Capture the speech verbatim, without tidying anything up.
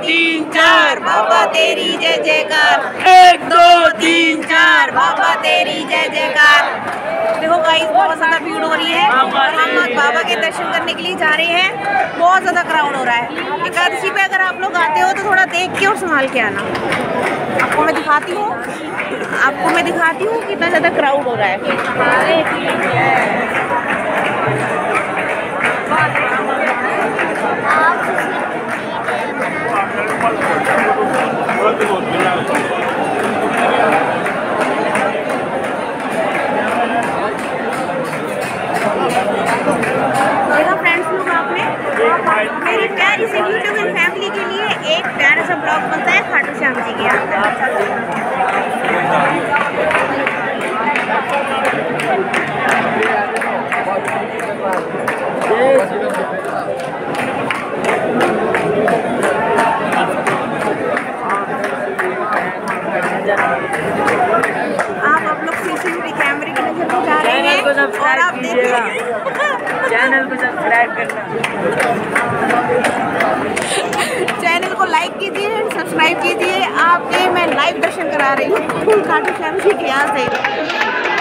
तीन चार बाबा तेरी जय जयकार। एक दो तीन चार बाबा तेरी जय जयकार। देखो गाइस बहुत ज्यादा भीड़ हो रही है और हम बाबा के दर्शन करने के लिए जा रहे हैं। बहुत ज्यादा क्राउड हो रहा है। एकादशी पे अगर आप लोग आते हो तो थोड़ा देख के और संभाल के आना। आपको मैं दिखाती हूँ आपको मैं दिखाती हूँ कितना ज्यादा क्राउड हो रहा है। मेरी प्यारी से यूट्यूबर फैमिली के लिए एक प्यारा सा ब्लॉग बनता है खाटू श्याम जी के यहाँ। आप आप लोग सीसीटीवी कैमरे की नजर में जा रहे हैं और आप देख रहे हैं। चैनल को सब्सक्राइब करना, चैनल को लाइक कीजिए, सब्सक्राइब कीजिए। आपके मैं लाइव दर्शन करा रही हूँ खाटू श्याम जी के यहाँ से।